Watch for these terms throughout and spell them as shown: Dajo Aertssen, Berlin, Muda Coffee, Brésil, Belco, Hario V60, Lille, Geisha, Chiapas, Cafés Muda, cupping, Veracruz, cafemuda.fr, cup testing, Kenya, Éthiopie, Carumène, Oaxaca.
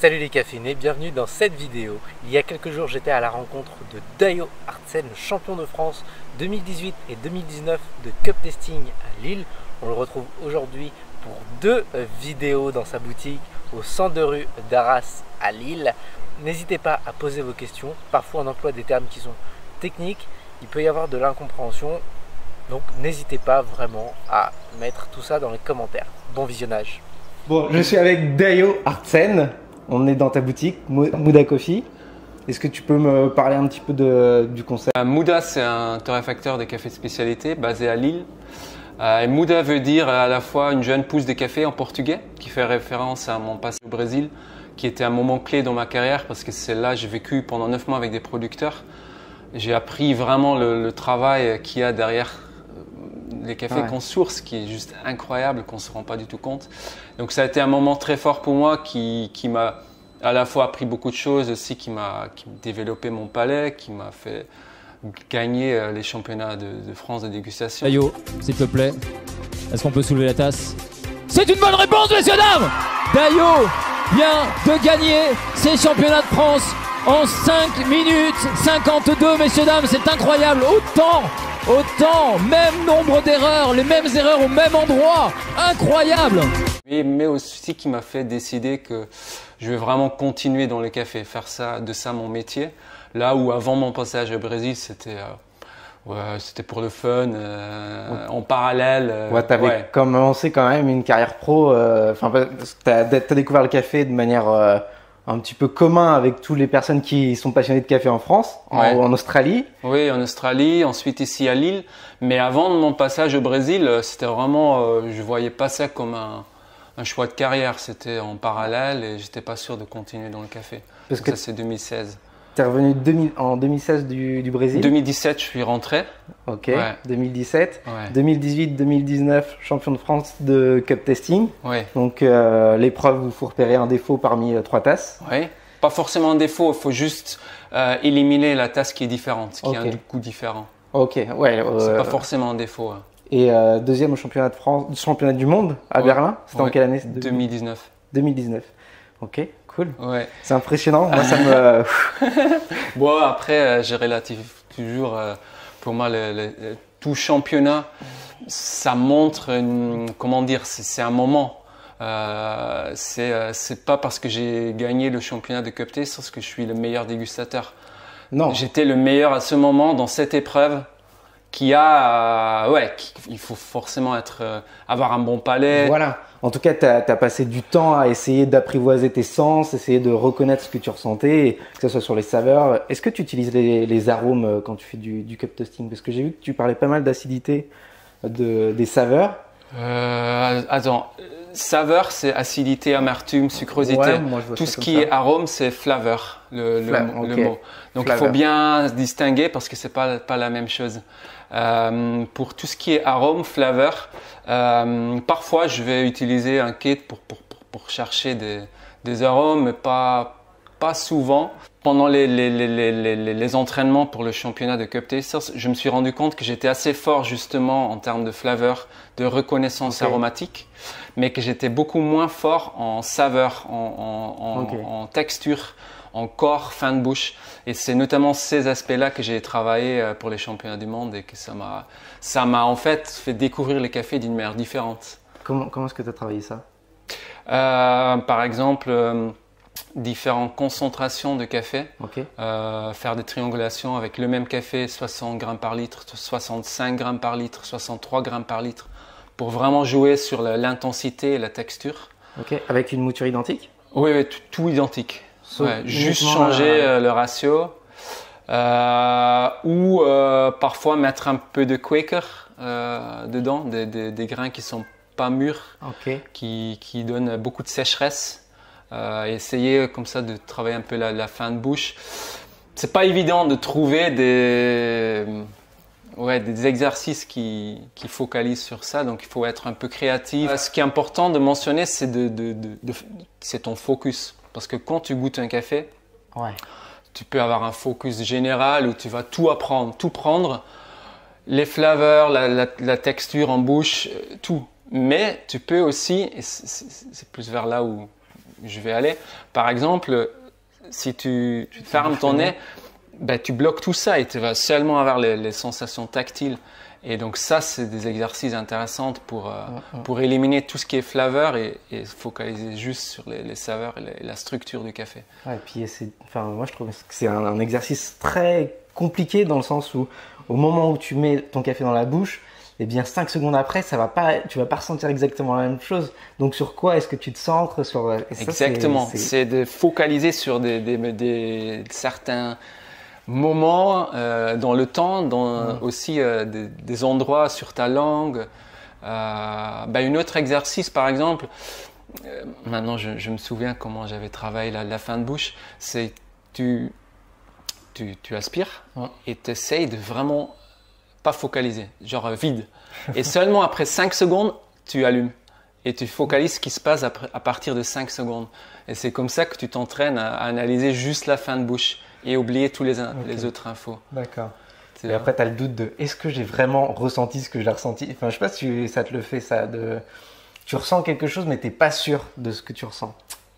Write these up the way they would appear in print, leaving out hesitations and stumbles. Salut les caféinés, bienvenue dans cette vidéo. Il y a quelques jours, j'étais à la rencontre de Dajo Aertssen, champion de France 2018 et 2019 de cup testing à Lille. On le retrouve aujourd'hui pour deux vidéos dans sa boutique au 102 rue d'Arras à Lille. N'hésitez pas à poser vos questions. Parfois, on emploie des termes qui sont techniques. Il peut y avoir de l'incompréhension. Donc, n'hésitez pas vraiment à mettre tout ça dans les commentaires. Bon visionnage. Bon, je suis avec Dajo Aertssen, on est dans ta boutique, Muda Coffee. Est-ce que tu peux me parler un petit peu du concept? Muda, c'est un torréfacteur de café de spécialité basé à Lille. Et Muda veut dire à la fois une jeune pousse de café en portugais, qui fait référence à mon passé au Brésil, qui était un moment clé dans ma carrière parce que c'est là que j'ai vécu pendant 9 mois avec des producteurs. J'ai appris vraiment le travail qu'il y a derrière les cafés qu'on source, qui est juste incroyable, qu'on ne se rend pas du tout compte. Donc ça a été un moment très fort pour moi qui m'a à la fois appris beaucoup de choses, aussi qui m'a développé mon palais, qui m'a fait gagner les championnats de France de dégustation. Dajo, s'il te plaît, est-ce qu'on peut soulever la tasse? C'est une bonne réponse, messieurs, dames. Dajo vient de gagner ses championnats de France en 5 minutes 52, messieurs, dames, c'est incroyable, autant, même nombre d'erreurs, les mêmes erreurs au même endroit, incroyable. Mais aussi qui m'a fait décider que je vais vraiment continuer dans le café, faire ça, de ça mon métier. Là où avant mon passage au Brésil, c'était c'était pour le fun, en parallèle. Ouais, t'avais commencé quand même une carrière pro, t'as découvert le café de manière un petit peu commun avec toutes les personnes qui sont passionnées de café en France, en Australie. Oui, en Australie, ensuite ici à Lille. Mais avant mon passage au Brésil, c'était vraiment, je voyais pas ça comme un choix de carrière. C'était en parallèle et j'étais pas sûr de continuer dans le café. Parce que ça, c'est 2016. T'es revenu en 2016 du Brésil. 2017, je suis rentré. Ok, ouais. 2017. Ouais. 2018, 2019, champion de France de cup testing. Ouais. Donc l'épreuve, il faut repérer un défaut parmi 3 tasses. Oui, pas forcément un défaut, il faut juste éliminer la tasse qui est différente, qui a un goût différent. Ok, ouais. C'est pas forcément un défaut. Hein. Et deuxième au championnat de France, championnat du monde à Berlin. C'était en quelle année? 2019. 2019. Ok. Cool. Ouais. C'est impressionnant, moi ça me… Bon après, j'ai relatif toujours, pour moi, tout championnat, ça montre, comment dire, c'est un moment. C'est pas parce que j'ai gagné le championnat de cup test parce que je suis le meilleur dégustateur. Non. J'étais le meilleur à ce moment dans cette épreuve. Il faut forcément avoir un bon palais. Voilà. En tout cas, tu as passé du temps à essayer d'apprivoiser tes sens, essayer de reconnaître ce que tu ressentais, que ce soit sur les saveurs. Est-ce que tu utilises les arômes quand tu fais du cup testing? Parce que j'ai vu que tu parlais pas mal d'acidité des saveurs. Saveur, c'est acidité, amertume, sucrosité. Ouais, tout ce qui est arôme, c'est flavor, le mot. Donc il faut bien distinguer parce que c'est pas la même chose. Pour tout ce qui est arôme, flavor, parfois je vais utiliser un kit pour chercher des arômes, mais pas souvent. Pendant les entraînements pour le championnat de cup tasters, je me suis rendu compte que j'étais assez fort justement en termes de flaveur, de reconnaissance aromatique, mais que j'étais beaucoup moins fort en saveur, en texture, en corps, fin de bouche. Et c'est notamment ces aspects-là que j'ai travaillé pour les championnats du monde et que ça m'a en fait fait découvrir le café d'une manière différente. Comment est-ce que tu as travaillé ça? Par exemple, différentes concentrations de café, faire des triangulations avec le même café, 60 grammes par litre, 65 grammes par litre, 63 grammes par litre, pour vraiment jouer sur l'intensité et la texture. Ok, avec une mouture identique? Oui, tout identique. Juste changer le ratio ou parfois mettre un peu de Quaker dedans, des grains qui ne sont pas mûrs, qui donnent beaucoup de sécheresse. Essayer comme ça de travailler un peu la fin de bouche. C'est pas évident de trouver des exercices qui focalisent sur ça, donc il faut être un peu créatif. Ce qui est important de mentionner, c'est c'est ton focus, parce que quand tu goûtes un café, tu peux avoir un focus général où tu vas tout prendre, les flaveurs, la texture en bouche, tout. Mais tu peux aussi, et c'est plus vers là où je vais aller. Par exemple, si tu fermes ton nez, ben, tu bloques tout ça et tu vas seulement avoir les sensations tactiles. Et donc ça, c'est des exercices intéressants pour éliminer tout ce qui est flaveur et focaliser juste sur les saveurs et la structure du café. Ouais, et puis enfin, moi, je trouve que c'est un exercice très compliqué dans le sens où au moment où tu mets ton café dans la bouche, eh bien 5 secondes après, tu ne vas pas ressentir exactement la même chose. Donc sur quoi est-ce que tu te centres sur... Ça, exactement, c'est de focaliser sur des certains... moments dans le temps, dans aussi des endroits sur ta langue. Un autre exercice, par exemple, maintenant je me souviens comment j'avais travaillé la fin de bouche, c'est tu aspires et tu essayes de vraiment pas focaliser, genre vide. Et seulement après 5 secondes, tu allumes. Et tu focalises ce qui se passe à partir de 5 secondes. Et c'est comme ça que tu t'entraînes à analyser juste la fin de bouche et oublier tous les autres infos. D'accord. Et après, tu as le doute de est-ce que j'ai vraiment ressenti ce que j'ai ressenti? Enfin, je sais pas si ça te le fait, ça. Tu ressens quelque chose, mais tu n'es pas sûr de ce que tu ressens.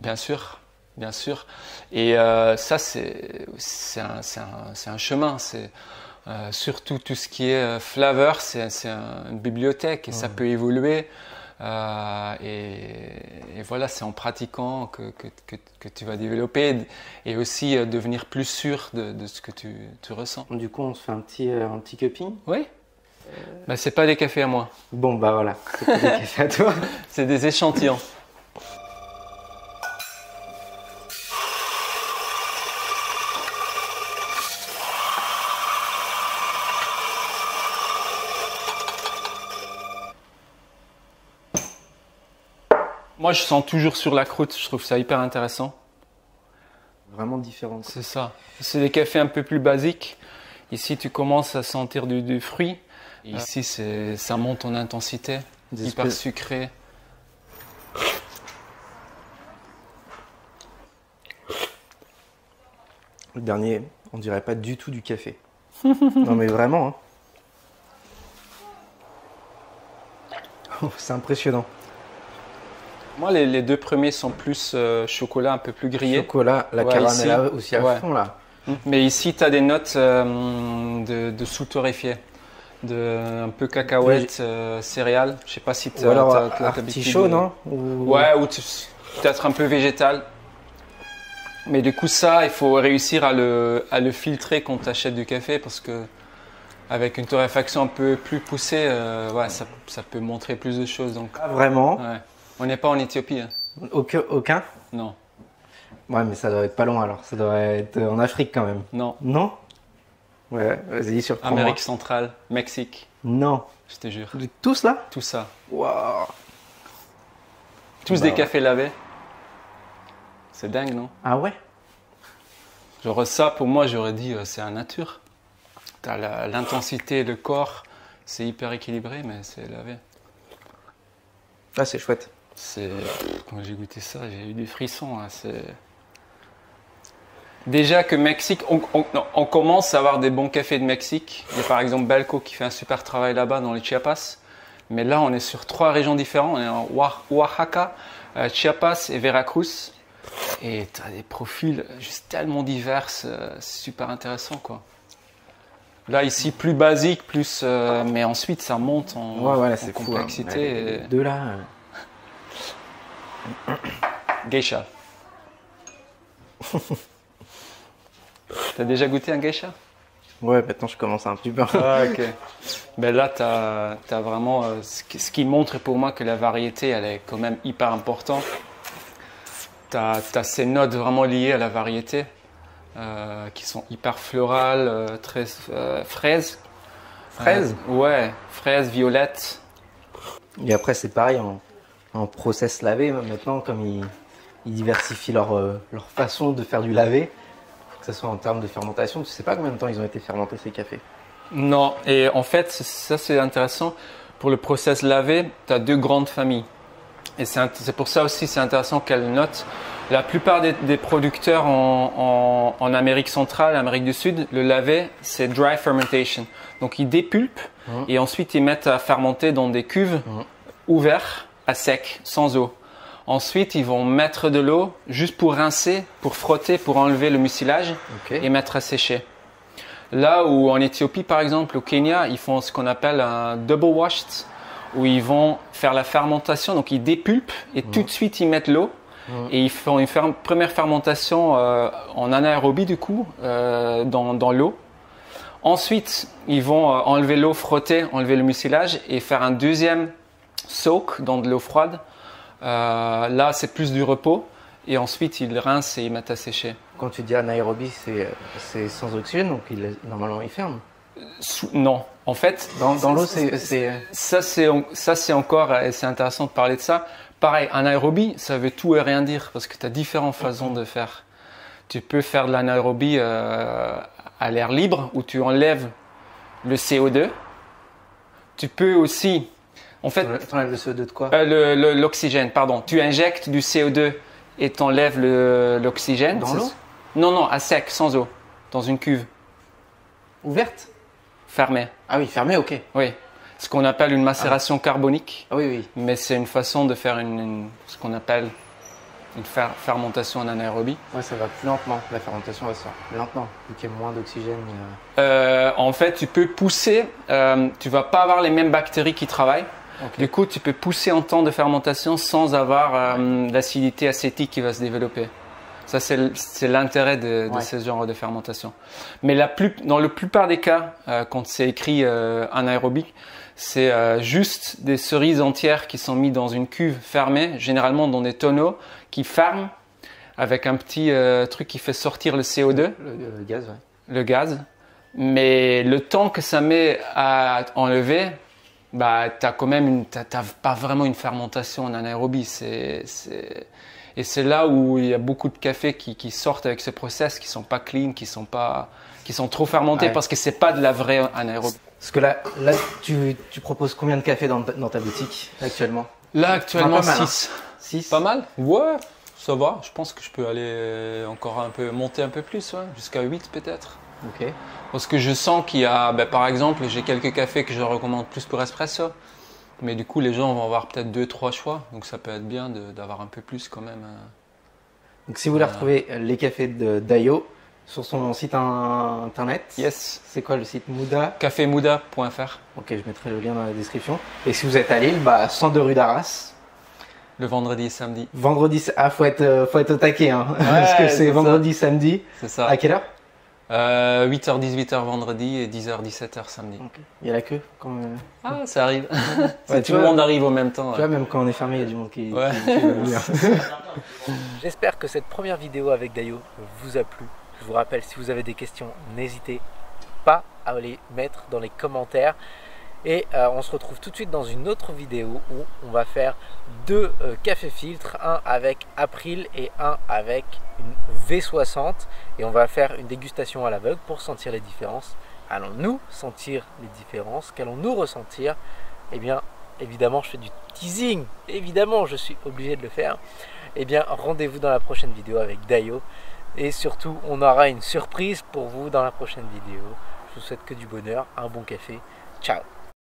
Bien sûr, bien sûr. Et ça, c'est un chemin. Surtout tout ce qui est flavor, c'est une bibliothèque et ça peut évoluer. Et voilà, c'est en pratiquant que tu vas développer et aussi devenir plus sûr de ce que tu ressens. Du coup, on se fait un petit cupping. Oui. Bah, c'est pas des cafés à moi. Bon, bah voilà, c'est pas des cafés à toi. C'est des échantillons. Moi, je sens toujours sur la croûte, je trouve ça hyper intéressant. Vraiment différent. C'est ça. C'est des cafés un peu plus basiques. Ici, tu commences à sentir du fruit. Ici, ça monte en intensité, hyper sucré. Le dernier, on dirait pas du tout du café. Non, mais vraiment. Hein. Oh, c'est impressionnant. Moi, les deux premiers sont plus chocolat, un peu plus grillé. Chocolat, la caramel aussi à fond là. Mais ici, tu as des notes de sous-torréfié, un peu cacahuète, céréales. Je ne sais pas si tu as artichaut, non? Ouais, ou peut-être un peu végétal. Mais du coup, ça, il faut réussir à le filtrer quand tu achètes du café parce que avec une torréfaction un peu plus poussée, ça peut montrer plus de choses. Donc. Ah, vraiment? Ouais. On n'est pas en Éthiopie. Hein. Aucun? Non. Ouais, mais ça doit être pas loin alors. Ça doit être en Afrique quand même. Non. Non? Ouais, vas-y, surprends-moi. Amérique centrale, Mexique. Non. Je te jure. Tout cela? Tout ça. Waouh. Tous des cafés lavés. C'est dingue, non? Ah ouais? Genre ça, pour moi, j'aurais dit c'est la nature. T'as l'intensité, le corps, c'est hyper équilibré, mais c'est lavé. Ah, c'est chouette. Quand j'ai goûté ça, j'ai eu des frissons. Hein. Déjà que Mexique, on commence à avoir des bons cafés de Mexique. Il y a par exemple Belco qui fait un super travail là-bas dans les Chiapas. Mais là, on est sur 3 régions différentes. On est en Oaxaca, Chiapas et Veracruz. Et tu as des profils juste tellement divers, super intéressants quoi. Là, ici, plus basique, plus. Mais ensuite, ça monte en complexité. Fou, hein. Et... De là. Geisha. T'as déjà goûté un geisha? Ouais, maintenant je commence un petit peu. Ah, ok. Ben là, t'as vraiment. Ce qui montre pour moi que la variété, elle est quand même hyper importante. T'as ces notes vraiment liées à la variété. Qui sont hyper florales, très fraises. Fraises? Ouais, fraises, violettes. Et après, c'est pareil, en process lavé, maintenant, comme ils diversifient leur façon de faire du lavé, que ce soit en termes de fermentation, tu sais pas combien de temps ils ont été fermentés ces cafés? Non, et en fait, ça c'est intéressant. Pour le process lavé, tu as 2 grandes familles. Et c'est pour ça aussi c'est intéressant qu'elle note. La plupart des producteurs en Amérique centrale, Amérique du Sud, le lavé, c'est dry fermentation. Donc ils dépulpent et ensuite ils mettent à fermenter dans des cuves ouvertes à sec, sans eau. Ensuite, ils vont mettre de l'eau juste pour rincer, pour frotter, pour enlever le mucilage et mettre à sécher. Là où en Éthiopie, par exemple, au Kenya, ils font ce qu'on appelle un double washed, où ils vont faire la fermentation, donc ils dépulpent et tout de suite ils mettent l'eau et ils font une première fermentation en anaérobie du coup, dans l'eau. Ensuite, ils vont enlever l'eau, frotter, enlever le mucilage et faire un deuxième soak dans de l'eau froide. Là, c'est plus du repos et ensuite ils rincent et ils mettent à sécher. Quand tu dis anaérobie, c'est sans oxygène, donc normalement ils ferment. Non, en fait, dans l'eau, c'est encore, c'est intéressant de parler de ça. Pareil, anaérobie, ça veut tout et rien dire parce que tu as différentes façons de faire. Tu peux faire de l'anaérobie à l'air libre où tu enlèves le CO2. Tu peux aussi, en fait, tu enlèves le CO2 de quoi? L'oxygène, pardon. Tu injectes du CO2 et t'enlèves l'oxygène. Dans l'eau? Non, non, à sec, sans eau, dans une cuve. Ouverte? Fermée. Ah oui, fermée, ok. Oui, ce qu'on appelle une macération carbonique. Ah oui, oui. Mais c'est une façon de faire ce qu'on appelle une fermentation en anaérobie. Oui, ça va plus lentement, la fermentation va se faire lentement, vu qu'il y a moins d'oxygène. En fait, tu peux pousser, tu ne vas pas avoir les mêmes bactéries qui travaillent. Okay. Du coup, tu peux pousser en temps de fermentation sans avoir l'acidité acétique qui va se développer. Ça, c'est l'intérêt de ce genre de fermentation. Mais dans la plupart des cas, quand c'est écrit anaérobie, c'est juste des cerises entières qui sont mises dans une cuve fermée, généralement dans des tonneaux, qui ferment avec un petit truc qui fait sortir le CO2. Le gaz, oui. Le gaz. Mais le temps que ça met à enlever, bah, tu n'as pas vraiment une fermentation en anaérobie. Et c'est là où il y a beaucoup de cafés qui sortent avec ce process, qui ne sont pas clean, qui sont trop fermentés parce que ce n'est pas de la vraie anaérobie. Parce que là tu proposes combien de cafés dans ta boutique actuellement? Là, actuellement, 6. Hein. Pas mal? Ouais, ça va. Je pense que je peux aller encore monter un peu plus, jusqu'à 8 peut-être. Okay. Parce que je sens qu'il y a, par exemple, j'ai quelques cafés que je recommande plus pour espresso. Mais du coup, les gens vont avoir peut-être 2-3 choix. Donc, ça peut être bien d'avoir un peu plus quand même. Donc, si vous voulez retrouver les cafés de Dajo sur son site internet. Yes. C'est quoi le site? Muda? cafemuda.fr. Ok, je mettrai le lien dans la description. Et si vous êtes à Lille, 102 rue d'Arras. Le vendredi et samedi. Vendredi, faut être au taquet. Hein, ouais, parce que c'est vendredi, samedi. C'est ça. À quelle heure? 8h-18h vendredi et 10h-17h samedi. Okay. Il y a la queue quand ça arrive. Tout le monde arrive au même temps. Tu vois, même quand on est fermé, il y a du monde qui... Ouais. J'espère que cette première vidéo avec Dajo vous a plu. Je vous rappelle, si vous avez des questions, n'hésitez pas à les mettre dans les commentaires. Et on se retrouve tout de suite dans une autre vidéo où on va faire 2 cafés filtres, un avec April et un avec une V60. Et on va faire une dégustation à l'aveugle pour sentir les différences. Allons-nous sentir les différences? Qu'allons-nous ressentir? Eh bien, évidemment, je fais du teasing. Évidemment, je suis obligé de le faire. Eh bien, rendez-vous dans la prochaine vidéo avec Dajo. Et surtout, on aura une surprise pour vous dans la prochaine vidéo. Je vous souhaite que du bonheur, un bon café. Ciao!